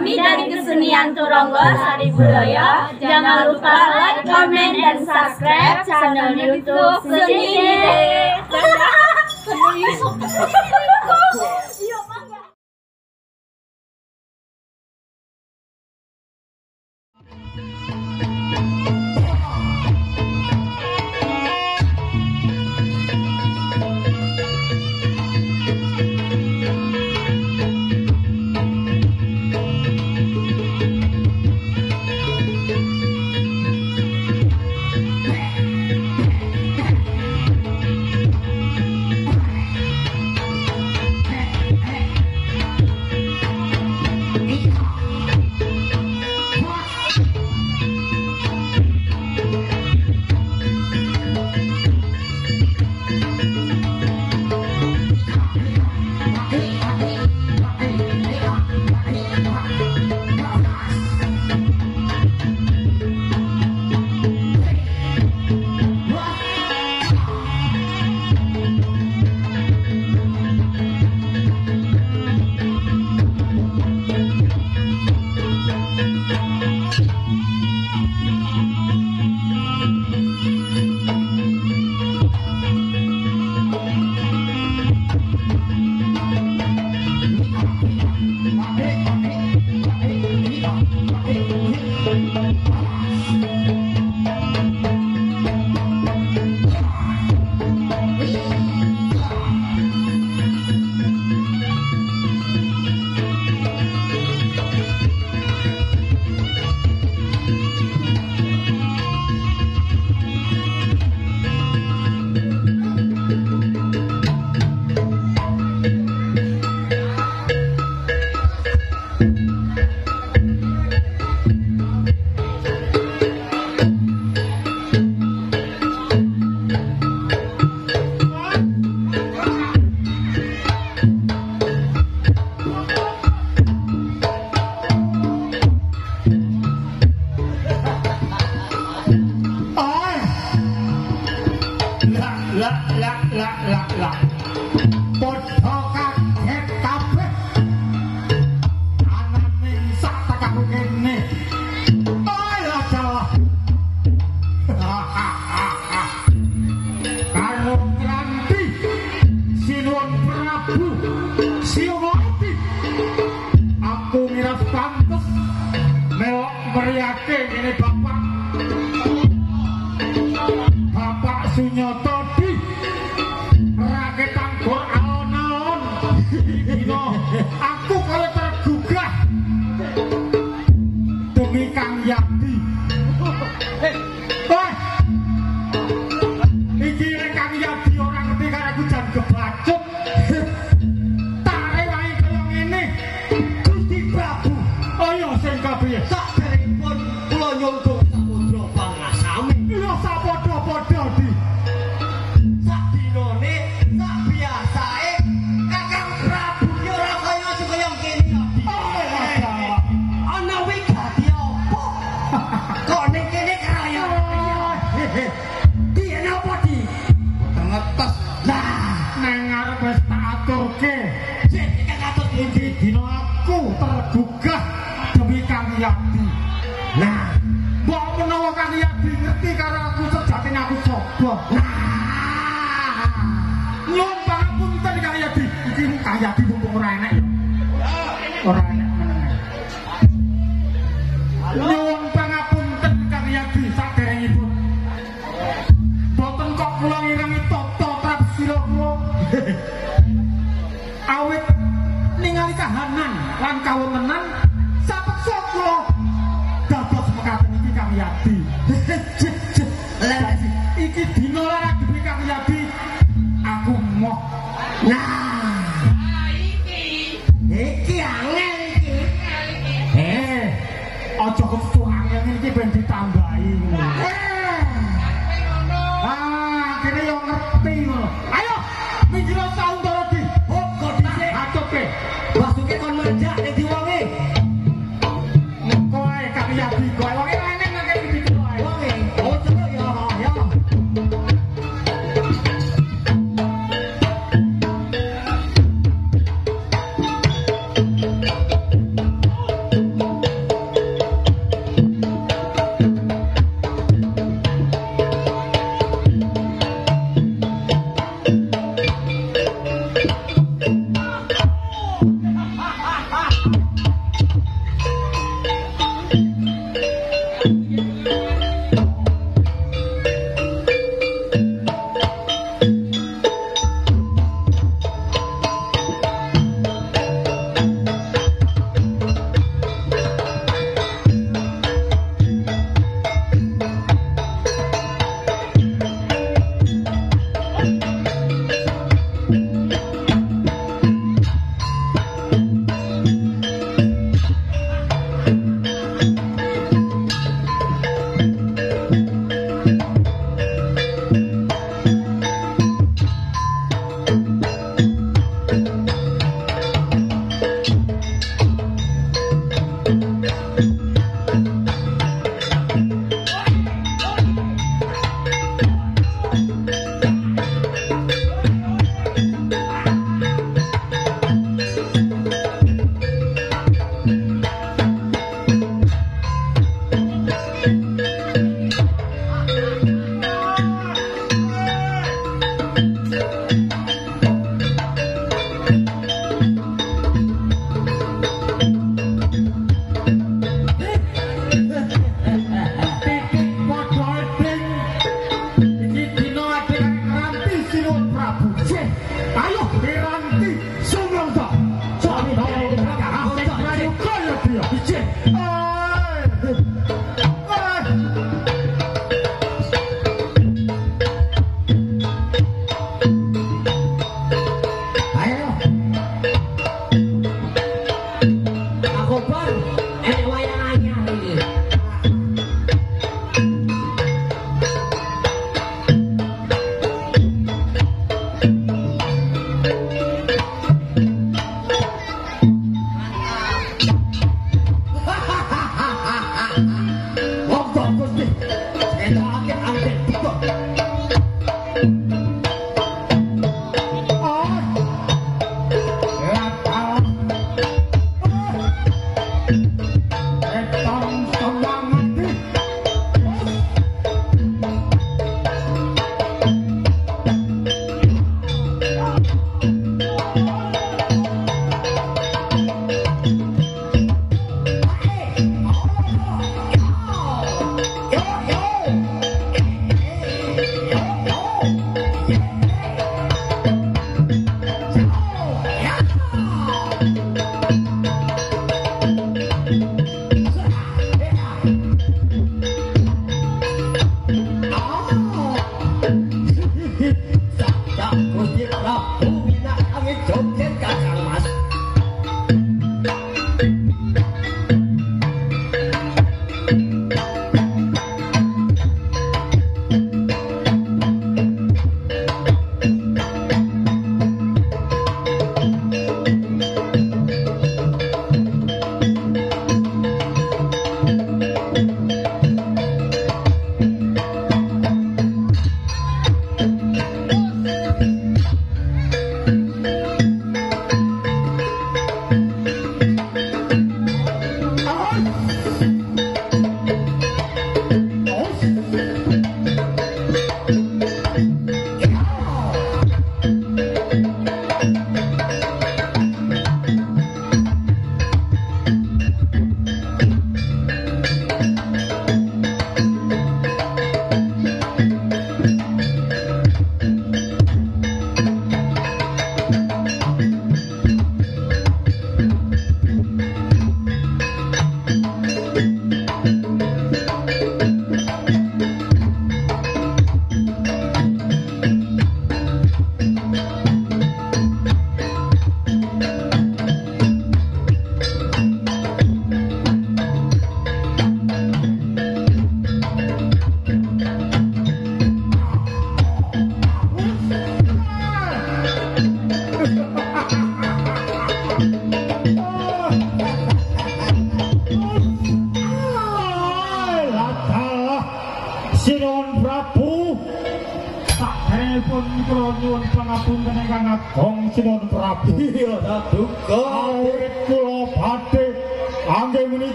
Kami dari Kesenian Turonggo Sari Budaya. Jangan lupa like, comment, dan subscribe channel YouTube Seni Dede.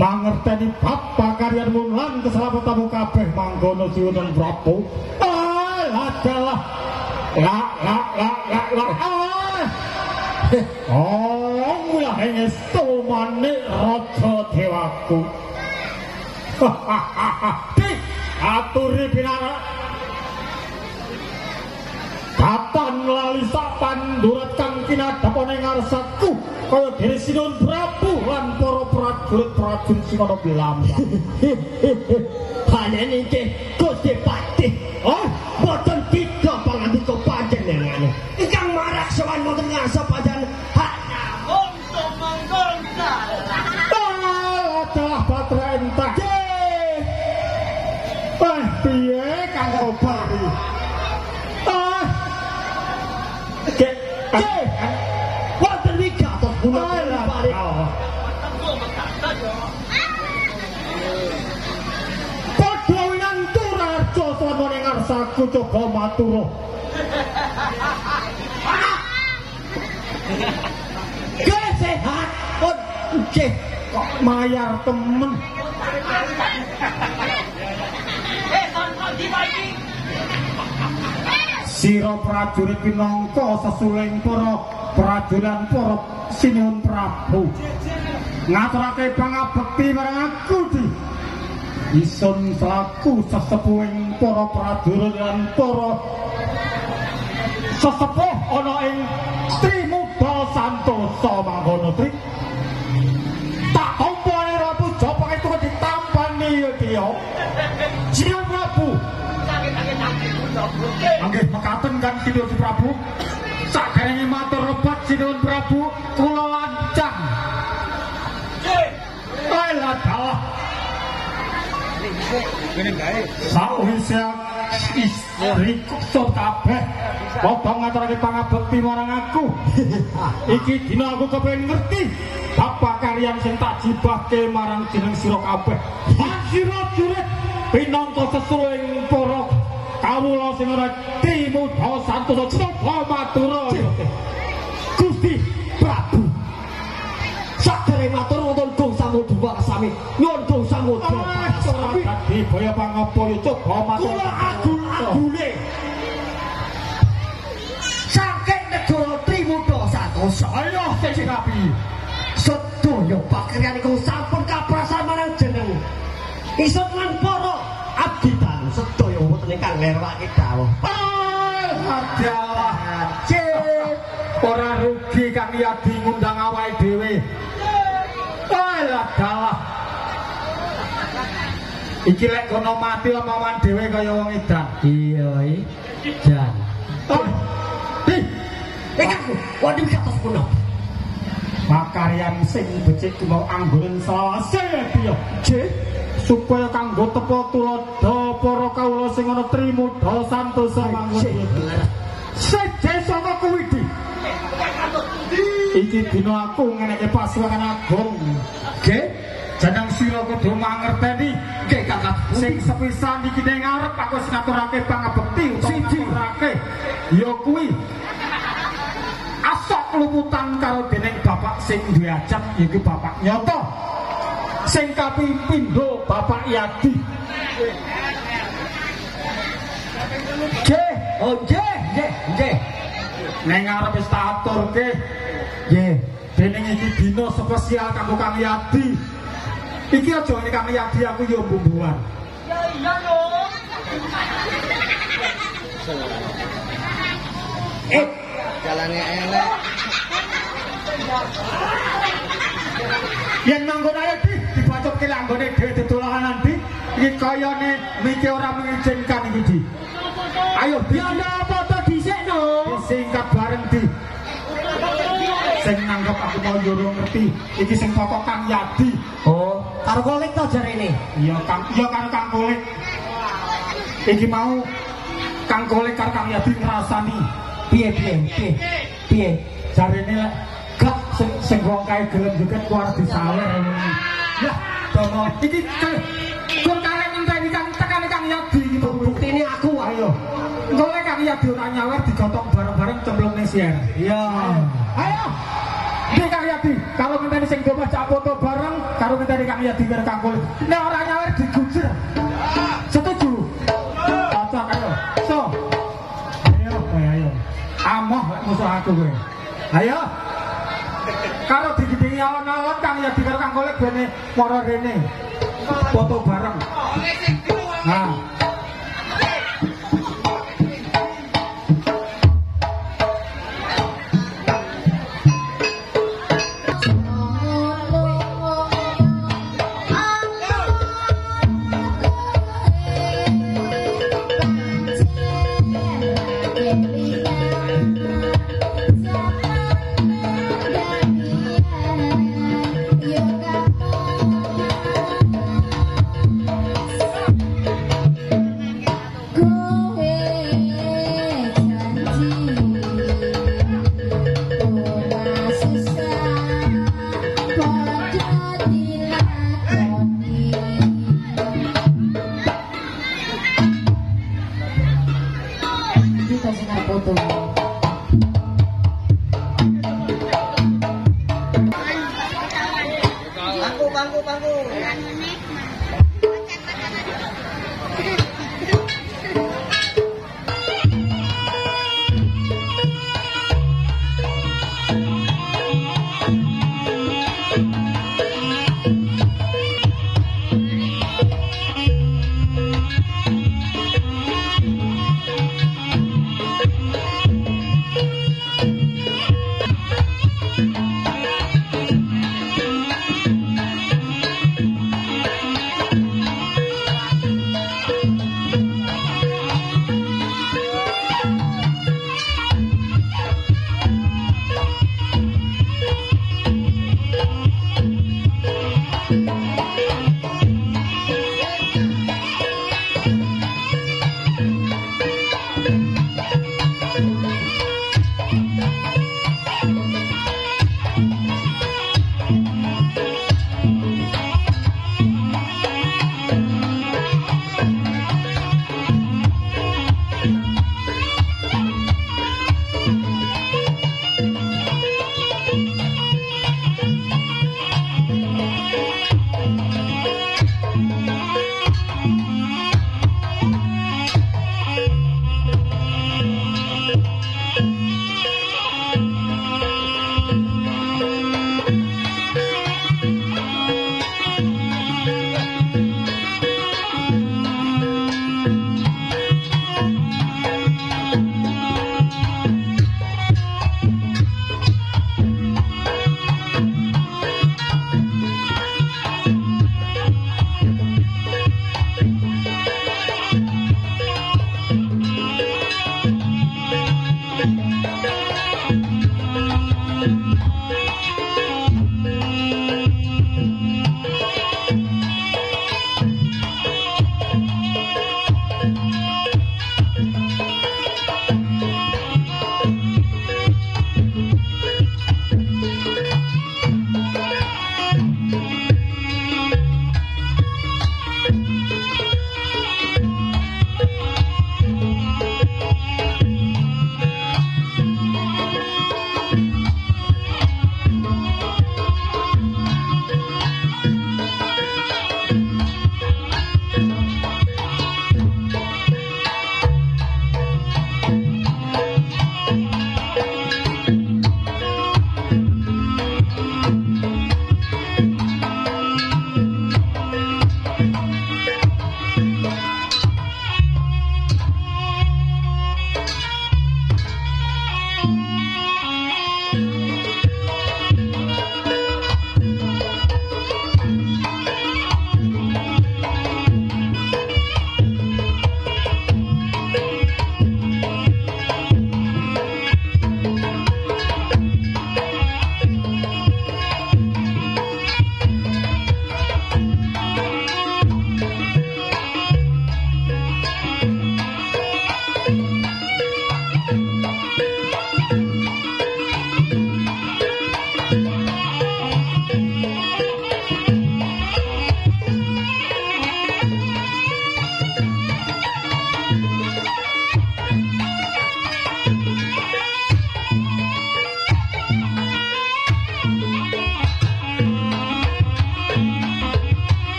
Mangerteni bab pakaryanmu lan keselamatanmu kabeh mangkono siwunan Prabu. Alah la. Oh, mula henges tomane raja dewaku. Aturi pinara. Kapan lali sak pandurat kang kinadhapane ngarsaku kaya dene Sinon Prabu lan para prajurit-prajurit Sinana Belamba. Hanya niki Gusti Patih. Oh, boten tiga pangandika panjenengane. Ingkang maraksawan wonten ngarsa panjenengan hak namung tumanggung salah. Telah patrentah. Wah, piye kang obah iki? Aku coba matur. Ge sehat pun cek kok mayar temen. Sira prajurit pinangka sesuling para prajuran para Sinuhun Prabu. ngaturake pangabekti marang Kudi. Isun selaku sesepuhing para prajurit lan para sesepuh ana ing Trimubal Santosa mangkono tri. Tak apa era puja pokoke tuku ditampani yo dia. Jiro Prabu. Nggih mekaten kan Sidun Prabu. Sakarene matur rebat Sidun Prabu kula lancang. Nggih. Alah dalah. Ngene kae. Sawise istri sok kabeh. Padha ngaturake pangabekti marang aku. Iki dina aku kepengin ngerti apa karyan sing tak jibahke marang jeneng sira kabeh. Sira jurit pinangka sesuwing para kawula sing ora Trimudha Santosa coba matura. Gusti Prabu. Sakare matur wonten Gong Samudra sami. Nyuwun Gong Samudra. Dadi baya pangapa yo coba matur. Kula agung-agune. Saking negara Trimudha Santosa ayo sing rapi. Sedaya pakaryan iku sampun kaprasan marang jeneng. Isut lan para abdi talu sedaya wonten ingkang nglerwake dawuh. Alhamdulillah. Ora rugi kang yadi ngundang awake dhewe. Alhamdulillah. Iki lek kono mati lemawan dhewe kaya wong edan. Iya iki jan. Aku waduh katos kuno. Pakaryan sing becik mau angguran selesai piye. Supaya kanggo tepo tuladha para kawula sing ana Trimudha Santosa manggon. Seje saka kuwi iki. Iki dina aku ngeneke pasukan agung. Nggih, jeneng sira kudu mangerteni. Nggih Kakang, sing sepisan iki ning ngarep aku sing ngaturake pangabekti siji. Ya kuwi asok lumutan karo dening bapak sing duwe ajat yaiku bapak nyoto. Sing kapindho Bapak Yadi. Nggih, oh nggih, nggih, nggih. Ning arep wis tak aturke. Nggih, dening iki dina spesial kanggo Kang Yadi. Iki aja nek Kang Yadi aku yo bumbuan. Ya iya yo. Jalane elek. Yen manggon ae dibacokake langgone dhewe ditulakan nanti iki kayane miki ora mengizinkan iki di. Ayo bianda foto dhisikno. Disingkat bareng di. Sing nanggep aku mau yo ngerti. Iki sing foto Kang Yadi. Oh, karo Kolik to jarene. Iya, Kang. Iya karo Kang Kolik. Iki mau Kang Kolik karo Kang Yadi ngrasani piye. Jarene lek gak sing wong kae gelem deket kuwi disaleh. Lah, tono iki kok karep ngenteni Kang tekane Kang Yadi iki buktine aku ayo. Golek Kang Yadi ora nyawer digotong bareng-bareng cemplung ning siar. Iya. Ayo. Iki Kang Yadi, kalau ngenteni sing domah cak foto bareng karo ngenteni Kang Yadi karo Kang Kulit. Nek ora nyawer digujer. Setuju. Cocok ayo. So. Ayo. Amoh lek musuh aku kowe. Ayo. Karo digedingi alon-alon Kang Yadi karo Kang Kolik bene para rene foto bareng. Nah.